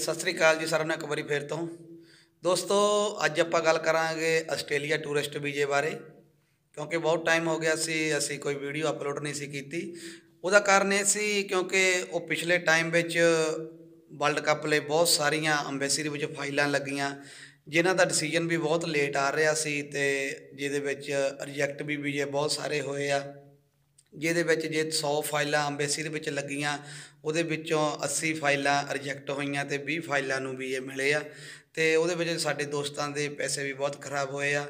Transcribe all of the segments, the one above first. ਸਤਿ ਸ੍ਰੀ ਅਕਾਲ ਜੀ ਸਾਰਿਆਂ ਨੂੰ ਇੱਕ ਵਾਰੀ ਫੇਰ ਤੋਂ ਦੋਸਤੋ ਅੱਜ ਆਪਾਂ ਗੱਲ ਕਰਾਂਗੇ ਆਸਟ੍ਰੇਲੀਆ ਟੂਰਿਸਟ ਵੀਜ਼ੇ ਬਾਰੇ ਕਿਉਂਕਿ ਬਹੁਤ ਟਾਈਮ ਹੋ ਗਿਆ ਸੀ ਅਸੀਂ ਕੋਈ ਵੀਡੀਓ ਅਪਲੋਡ ਨਹੀਂ ਸੀ ਕੀਤੀ ਉਹਦਾ ਕਾਰਨ ਇਹ ਸੀ ਕਿਉਂਕਿ ਉਹ ਪਿਛਲੇ ਟਾਈਮ ਵਿੱਚ ਵਰਲਡ ਕੱਪ ਲਈ ਬਹੁਤ ਸਾਰੀਆਂ ਐਮਬੈਸੀ ਵਿੱਚ ਫਾਈਲਾਂ ਲੱਗੀਆਂ ਜਿਨ੍ਹਾਂ ਦਾ ਡਿਸੀਜਨ ਵੀ ਬਹੁਤ ਲੇਟ ਆ ਰਿਹਾ ਸੀ ਤੇ ਜਿਹਦੇ ਵਿੱਚ ਰਿਜੈਕਟ ਵੀ ਵੀਜ਼ੇ ਬਹੁਤ ਸਾਰੇ ਹੋਏ ਆ ਜਿਹਦੇ ਵਿੱਚ ਜੇ 100 ਫਾਈਲਾਂ ਐਮਬੈਸੀ ਦੇ ਵਿੱਚ ਲੱਗੀਆਂ ਉਹਦੇ ਵਿੱਚੋਂ 80 ਫਾਈਲਾਂ ਰਿਜੈਕਟ ਹੋਈਆਂ ਤੇ 20 ਫਾਈਲਾਂ ਨੂੰ ਵੀਜ਼ੇ ਮਿਲੇ ਆ ਤੇ ਉਹਦੇ ਵਿੱਚ ਸਾਡੇ ਦੋਸਤਾਂ ਦੇ ਪੈਸੇ ਵੀ ਬਹੁਤ ਖਰਾਬ ਹੋਏ ਆ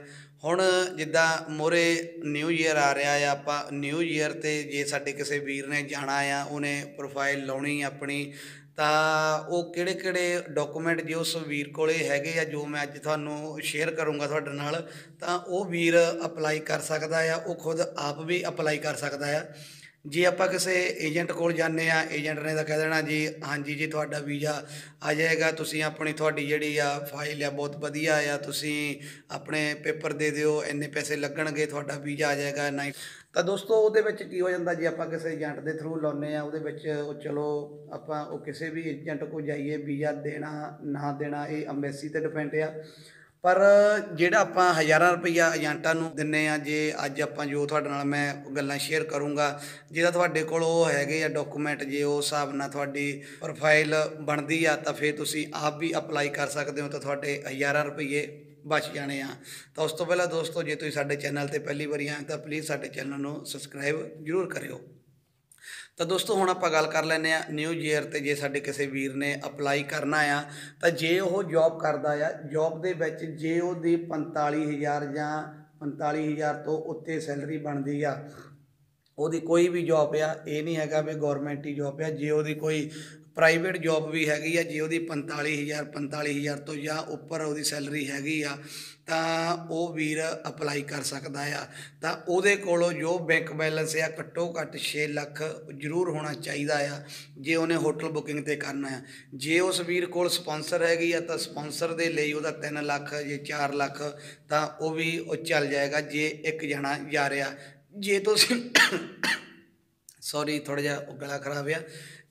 ਹੁਣ ਜਿੱਦਾਂ ਮੋਰੇ ਨਿਊ ਈਅਰ ਆ ਰਿਹਾ ਆ ਆਪਾਂ ਨਿਊ ਈਅਰ ਤੇ ਜੇ ਸਾਡੇ ਕਿਸੇ ਵੀਰ ਨੇ ਜਾਣਾ ਆ ਉਹਨੇ ਪ੍ਰੋਫਾਈਲ ਲਾਉਣੀ ਆਪਣੀ ਤਾਂ ਉਹ ਕਿਹੜੇ ਕਿਹੜੇ ਡਾਕੂਮੈਂਟ ਜੋ ਉਸ ਵੀਰ ਕੋਲੇ ਹੈਗੇ ਆ ਜੋ ਮੈਂ ਅੱਜ ਤੁਹਾਨੂੰ ਸ਼ੇਅਰ ਕਰੂੰਗਾ ਤੁਹਾਡੇ ਨਾਲ ਤਾਂ ਉਹ ਵੀਰ ਅਪਲਾਈ ਕਰ ਸਕਦਾ ਆ ਉਹ ਖੁਦ ਆਪ ਵੀ ਅਪਲਾਈ ਕਰ ਸਕਦਾ ਆ ਜੇ ਆਪਾਂ ਕਿਸੇ ਏਜੰਟ ਕੋਲ ਜਾਂਦੇ ਆ ਏਜੰਟ ਨੇ ਤਾਂ ਕਹਿ ਦੇਣਾ ਜੀ ਹਾਂਜੀ ਜੀ ਤੁਹਾਡਾ ਵੀਜ਼ਾ ਆ ਜਾਏਗਾ ਤੁਸੀਂ ਆਪਣੀ ਤੁਹਾਡੀ ਜਿਹੜੀ ਆ ਫਾਈਲ ਆ ਬਹੁਤ ਵਧੀਆ ਆ ਤੁਸੀਂ ਆਪਣੇ ਪੇਪਰ ਦੇ ਦਿਓ ਇੰਨੇ ਪੈਸੇ ਲੱਗਣਗੇ ਤੁਹਾਡਾ ਵੀਜ਼ਾ ਆ ਜਾਏਗਾ ਨਹੀਂ ਤਾਂ ਦੋਸਤੋ ਉਹਦੇ ਵਿੱਚ ਕੀ ਹੋ ਜਾਂਦਾ ਜੇ ਆਪਾਂ ਕਿਸੇ ਏਜੰਟ ਦੇ ਥਰੂ ਲਾਉਨੇ ਆ ਉਹਦੇ ਵਿੱਚ ਉਹ ਚਲੋ ਆਪਾਂ ਉਹ ਕਿਸੇ ਵੀ ਏਜੰਟ ਕੋਲ ਜਾਈਏ ਵੀਜ਼ਾ ਦੇਣਾ ਨਾ ਦੇਣਾ ਇਹ ਐਮਬੈਸੀ ਤੇ ਡਿਪੈਂਡ ਆ पर जेड़ा आपां हज़ारां रुपया एजेंटा नूं दिन्ने आ जे अज आपां जो तुहाडे नाल मैं गल्लां शेयर करूँगा जेड़ा तुहाडे कोल ओह हैगे आ डॉक्यूमेंट जे उस हिसाब नाल तुहाडी प्रोफाइल बनदी आ तां फिर तुसीं आप भी अप्लाई कर सकदे हो तां तुहाडे हज़ारां रुपये बच जाने आ तां उस तों पहलां दोस्तों जे तुसीं साडे चैनल ते पहली वारी आए तां प्लीज़ साडे चैनल नूं सबसक्राइब जरूर करियो। तो दोस्तों हुण आपां गल कर लैंदे आ न्यू ईयर ते जे साडे किसी वीर ने अपलाई करना आ तां जे वह जॉब करदा आ जॉब दे विच जे उहदी 45,000 जां 45,000 तो उत्ते सैलरी बनदी आ उहदी कोई भी जॉब आ इह नहीं हैगा भी गवर्नमेंट ही जॉब आ जे उहदी कोई प्राइवेट जॉब भी हैगी आ जे उहदी 45,000 तो जां उपर उहदी सैलरी हैगी आ ਤਾਂ ਉਹ ਵੀਰ ਅਪਲਾਈ ਕਰ ਸਕਦਾ ਆ ਤਾਂ ਉਹਦੇ ਕੋਲੋਂ ਜੋ ਬੈਂਕ ਬੈਲੈਂਸ ਆ ਘੱਟੋ ਘੱਟ 6 ਲੱਖ ਜ਼ਰੂਰ ਹੋਣਾ ਚਾਹੀਦਾ ਆ ਜੇ ਉਹਨੇ ਹੋਟਲ ਬੁਕਿੰਗ ਤੇ ਕਰਨਾ ਆ ਜੇ ਉਸ ਵੀਰ ਕੋਲ ਸਪਾਂਸਰ ਹੈਗੀ ਆ ਤਾਂ ਸਪਾਂਸਰ ਦੇ ਲਈ ਉਹਦਾ 3 ਲੱਖ ਜੇ 4 ਲੱਖ ਤਾਂ ਉਹ ਵੀ ਉਹ ਚੱਲ ਜਾਏਗਾ ਜੇ ਇੱਕ ਜਣਾ ਜਾ ਰਿਹਾ ਜੇ ਤੁਸੀਂ ਸੌਰੀ ਥੋੜ੍ਹਾ ਜਿਹਾ ਗਲਾ ਖਰਾਬ ਆ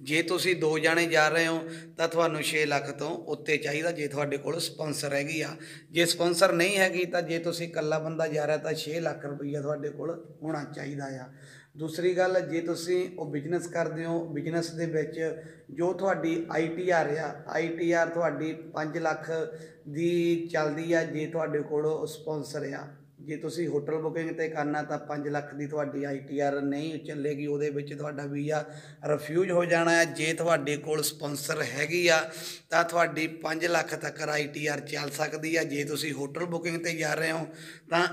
ਜੇ ਤੁਸੀਂ ਦੋ ਜਾਣੇ ਜਾ ਰਹੇ ਹੋ ਤਾਂ ਤੁਹਾਨੂੰ 6 ਲੱਖ ਤੋਂ ਉੱਤੇ ਚਾਹੀਦਾ ਜੇ ਤੁਹਾਡੇ ਕੋਲ ਸਪਾਂਸਰ ਹੈਗੀ ਆ ਜੇ ਸਪਾਂਸਰ ਨਹੀਂ ਹੈਗੀ ਤਾਂ ਜੇ ਤੁਸੀਂ ਇਕੱਲਾ ਬੰਦਾ ਜਾ ਰਿਹਾ ਤਾਂ 6 ਲੱਖ ਰੁਪਈਆ ਤੁਹਾਡੇ ਕੋਲ ਹੋਣਾ ਚਾਹੀਦਾ ਆ। ਦੂਸਰੀ ਗੱਲ ਜੇ ਤੁਸੀਂ ਉਹ ਬਿਜ਼ਨਸ ਕਰਦੇ ਹੋ ਬਿਜ਼ਨਸ ਦੇ ਵਿੱਚ ਜੋ ਤੁਹਾਡੀ ITR ਆ ITR ਤੁਹਾਡੀ 5 ਲੱਖ ਦੀ ਚੱਲਦੀ ਆ ਜੇ ਤੁਹਾਡੇ ਕੋਲ ਸਪਾਂਸਰ ਆ ਜੇ ਤੁਸੀਂ ਹੋਟਲ ਬੁਕਿੰਗ ਤੇ ਕਰਨਾ ਤਾਂ 5 ਲੱਖ ਦੀ ਤੁਹਾਡੀ ITR ਨਹੀਂ ਚੱਲੇਗੀ ਉਹਦੇ ਵਿੱਚ ਤੁਹਾਡਾ ਵੀਜ਼ਾ ਰਿਫਿਊਜ਼ ਹੋ ਜਾਣਾ ਹੈ ਜੇ ਤੁਹਾਡੇ ਕੋਲ ਸਪਾਂਸਰ ਹੈਗੀ ਆ ਤਾਂ ਤੁਹਾਡੀ 5 ਲੱਖ ਤੱਕ ITR ਚੱਲ ਸਕਦੀ ਆ ਜੇ ਤੁਸੀਂ ਹੋਟਲ ਬੁਕਿੰਗ ਤੇ ਜਾ ਰਹੇ ਹੋ ਤਾਂ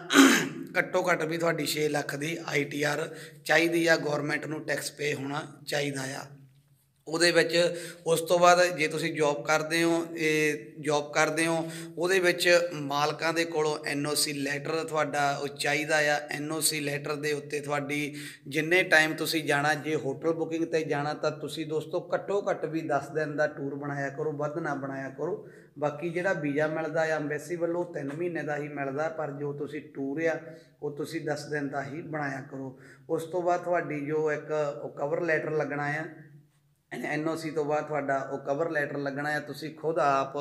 ਘੱਟੋ ਘੱਟ ਵੀ ਤੁਹਾਡੀ 6 ਲੱਖ ਦੀ ITR ਚਾਹੀਦੀ ਆ ਗਵਰਨਮੈਂਟ ਨੂੰ ਟੈਕਸ ਪੇ ਹੋਣਾ ਚਾਹੀਦਾ ਆ ਉਹਦੇ ਵਿੱਚ ਉਸ ਤੋਂ ਬਾਅਦ ਜੇ ਤੁਸੀਂ ਜੌਬ ਕਰਦੇ ਹੋ ਇਹ ਜੌਬ ਕਰਦੇ ਹੋ ਉਹਦੇ ਵਿੱਚ ਮਾਲਕਾਂ ਦੇ ਕੋਲੋਂ NOC ਲੈਟਰ ਤੁਹਾਡਾ ਉਹ ਚਾਹੀਦਾ ਆ NOC ਲੈਟਰ ਦੇ ਉੱਤੇ ਤੁਹਾਡੀ ਜਿੰਨੇ ਟਾਈਮ ਤੁਸੀਂ ਜਾਣਾ ਜੇ ਹੋਟਲ ਬੁਕਿੰਗ ਤੇ ਜਾਣਾ ਤਾਂ ਤੁਸੀਂ ਦੋਸਤੋ ਘੱਟੋ ਘੱਟ ਵੀ 10 ਦਿਨ ਦਾ ਟੂਰ ਬਣਾਇਆ ਕਰੋ ਵੱਧ ਨਾ ਬਣਾਇਆ ਕਰੋ। ਬਾਕੀ ਜਿਹੜਾ ਵੀਜ਼ਾ ਮਿਲਦਾ ਆ ਐਮਬੈਸੀ ਵੱਲੋਂ 3 ਮਹੀਨੇ ਦਾ ਹੀ ਮਿਲਦਾ ਪਰ ਜੋ ਤੁਸੀਂ ਟੂਰ ਆ ਉਹ ਤੁਸੀਂ 10 ਦਿਨ ਦਾ ਹੀ ਬਣਾਇਆ ਕਰੋ। ਉਸ ਤੋਂ ਬਾਅਦ ਤੁਹਾਡੀ ਜੋ ਇੱਕ ਕਵਰ ਲੈਟਰ ਲੱਗਣਾ ਆ NOC तो बाद तुहाडा वो कवर लैटर लगना है तुसीं खुद आप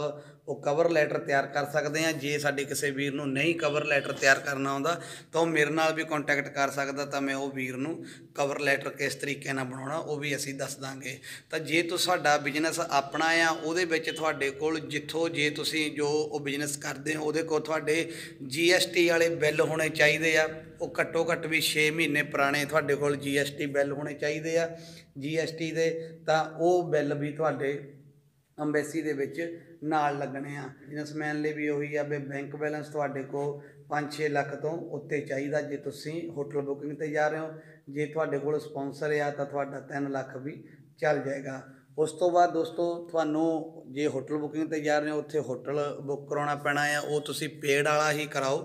वो कवर लैटर तैयार कर सकते हैं जे साडे किसी वीर नूं नहीं कवर लैटर तैयार करना आउंदा तो मेरे नाल भी कॉन्टैक्ट कर सकदा तां मैं वो वीर नूं कवर लैटर किस तरीके नाल बनाउणा वो भी असीं दस दांगे। तां जे तुहाडा बिजनेस अपना आ उहदे विच तुहाडे कोल जिथों जे तुसीं जो वो बिजनेस करदे हो उहदे कोल तुहाडे GST वाले बिल होने चाहिदे आ वो घट्टो घट्ट भी 6 महीने पुराने तुहाडे कोल GST बिल होने चाहिदे आ GST ਦੇ ਤਾਂ ਉਹ ਬਿੱਲ ਵੀ ਤੁਹਾਡੇ ਐਮਬੈਸੀ ਦੇ ਵਿੱਚ ਨਾਲ ਲੱਗਣੇ ਆ। ਬਿਜ਼ਨਸਮੈਨ ਲਈ ਵੀ ਉਹੀ ਆ ਵੀ ਬੈਂਕ ਬੈਲੈਂਸ ਤੁਹਾਡੇ ਕੋਲ 5-6 ਲੱਖ ਤੋਂ ਉੱਤੇ ਚਾਹੀਦਾ ਜੇ ਤੁਸੀਂ ਹੋਟਲ ਬੁਕਿੰਗ ਤੇ ਜਾ ਰਹੇ ਹੋ ਜੇ ਤੁਹਾਡੇ ਕੋਲ ਸਪਾਂਸਰ ਆ ਤਾਂ ਤੁਹਾਡਾ 3 ਲੱਖ ਵੀ ਚੱਲ ਜਾਏਗਾ। ਉਸ ਤੋਂ ਬਾਅਦ ਦੋਸਤੋ ਤੁਹਾਨੂੰ ਜੇ ਹੋਟਲ ਬੁਕਿੰਗ ਤੇ ਜਾ ਰਹੇ ਹੋ ਉੱਥੇ ਹੋਟਲ ਬੁੱਕ ਕਰਾਉਣਾ ਪੈਣਾ ਆ ਉਹ ਤੁਸੀਂ ਪੇਡ ਵਾਲਾ ਹੀ ਕਰਾਓ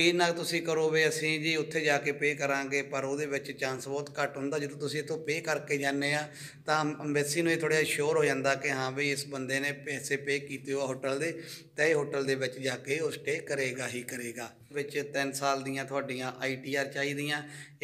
ਇਹ ਨਾ ਤੁਸੀਂ ਕਰੋ ਵੀ ਅਸੀਂ ਜੀ ਉੱਥੇ ਜਾ ਕੇ ਪੇ ਕਰਾਂਗੇ ਪਰ ਉਹਦੇ ਵਿੱਚ ਚਾਂਸ ਬਹੁਤ ਘੱਟ ਹੁੰਦਾ ਜਦੋਂ ਤੁਸੀਂ ਇੱਥੋਂ ਪੇ ਕਰਕੇ ਜਾਂਦੇ ਆ ਤਾਂ ਐਮਬੈਸੀ ਨੂੰ ਇਹ ਥੋੜ੍ਹਾ ਸ਼ੋਰ ਹੋ ਜਾਂਦਾ ਕਿ ਹਾਂ ਬਈ ਇਸ ਬੰਦੇ ਨੇ ਪੈਸੇ ਪੇ ਕੀਤੇ ਹੋ ਹੋਟਲ ਦੇ ਤਾਂ ਇਹ ਹੋਟਲ ਦੇ ਵਿੱਚ ਜਾ ਕੇ ਉਹ ਸਟੇ ਕਰੇਗਾ ਹੀ ਕਰੇਗਾ। ਵਿੱਚ 3 ਸਾਲ ਦੀਆਂ ਤੁਹਾਡੀਆਂ ITR ਚਾਹੀਦੀਆਂ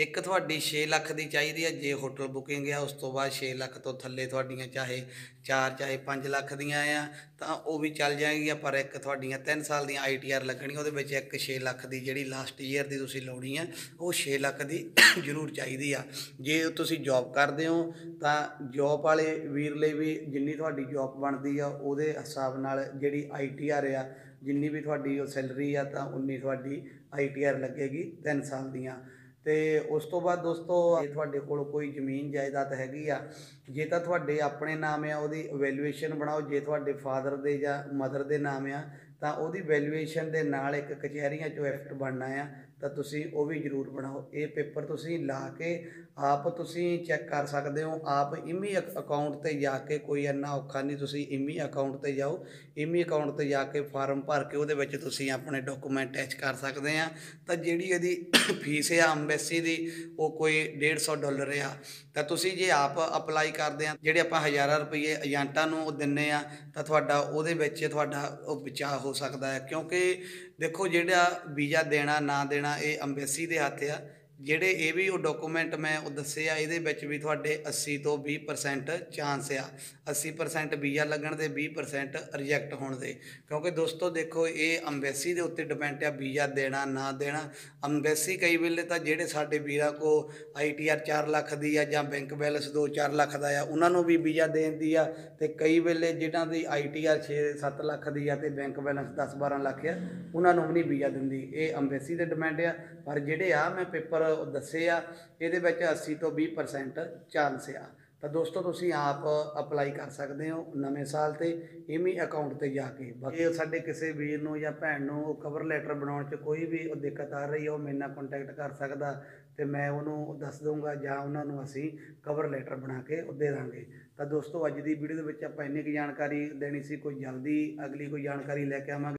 ਇੱਕ ਤੁਹਾਡੀ 6 ਲੱਖ ਦੀ ਚਾਹੀਦੀ ਹੈ ਜੇ ਹੋਟਲ ਬੁਕਿੰਗ ਆ ਉਸ ਤੋਂ ਬਾਅਦ 6 ਲੱਖ ਤੋਂ ਥੱਲੇ ਤੁਹਾਡੀਆਂ ਚਾਹੇ चार चाहे 5 लाख दियां आ तां ओह भी चल जाएगी, पर एक तुहाडियां 3 साल दी ITR लगनी, उहदे विच एक 6 लाख दी जिहड़ी लास्ट ईयर दी तुसीं लाउणी आ ओह 6 लाख दी जरूर चाहीदी आ। जे तुसीं जॉब करदे हो तां जॉब वाले वीर लई भी जिन्नी तुहाडी जॉब बनदी आ उहदे हिसाब नाल जिहड़ी ITR आ जिन्नी भी तुहाडी ओह सैलरी आ तां उन्नी तुहाडी ITR लगेगी 3 साल दियां। ते उस तो बाद दोस्तों जे तुहाडे कोल कोई जमीन जायदाद हैगी आ जे तां तुहाडे अपने नाम आ उहदी वैल्यूएशन बनाओ, जे तुहाडे फादर दे जां मदर दे नाम आ तां उहदी वैल्यूएशन दे नाल एक कचहरियां चो एक्ट बनना आ तां तुसीं ओह भी जरूर बनाओ। ये पेपर तुसीं ला के आप तुसीं चैक कर सकदे हो, आप इमी अकाउंट ते जाके कोई इन्ना औखा नहीं, तुसीं इमी अकाउंट ते जाओ, इमी अकाउंट ते जाके फार्म भर के उहदे विच तुसीं अपने डॉक्यूमेंट अटैच कर सकदे आ। तां जिहड़ी इहदी फीस आ एम्बेसी दी ओह कोई $150 आ तां तुसीं जे आप अपलाई करदे आ जिहड़े आपां 1000 रुपये एजेंटां नूं दिन्ने आ तां तुहाडा उहदे विच तुहाडा ओह बचाव हो सकता है, क्योंकि देखो जिहड़ा वीज़ा देना ना देना ये अंबेसी के हत्थ आ। जिहड़े ये भी वो डॉकूमेंट मैं वो दस्से आ इहदे विच भी तुहाडे 80 तो 20% चांस आ, 80% वीज़ा लगन दे 20% रिजैक्ट होने दे, क्योंकि दोस्तों देखो ये अंबेसी के उत्ते डिपेंड आ वीज़ा देना ना देना। अंबेसी कई वेले तां जिहड़े साडे वीरां को ITR 4 लाख दी आ जां बैंक बैलेंस 2-4 लाख दा आ उहनां नूं भी वीज़ा देण दी आ, ते कई वेले जिन्हां दी ITR 6-7 लाख दी आ ते बैंक बैलेंस 10-12 लाख आ उहनां नूं भी नहीं वीज़ा दिंदी, ये अंबेसी ते डिपेंड आ। पर जिहड़े आ मैं पेपर दस्से आ इहदे विच 80 तो 20% चांस आ। तो दोस्तों तुसीं आप अपलाई कर सकते हो नवें साल ते इमी अकाउंट ते जाके। बाकी साडे किसी वीर नूं जां भैन नूं कवर लैटर बनाउण च कोई भी दिक्कत आ रही है मेरे नाल कॉन्टैक्ट कर सकदा ते मैं उन्होंने दस दूँगा जां उन्हां नूं असीं कवर लैटर बना के दे दांगे। तो दोस्तों अज्ज दी वीडियो दे विच आपां इन्नी जानकारी देनी सी, कोई जल्दी अगली कोई जानकारी लैके आवांगे।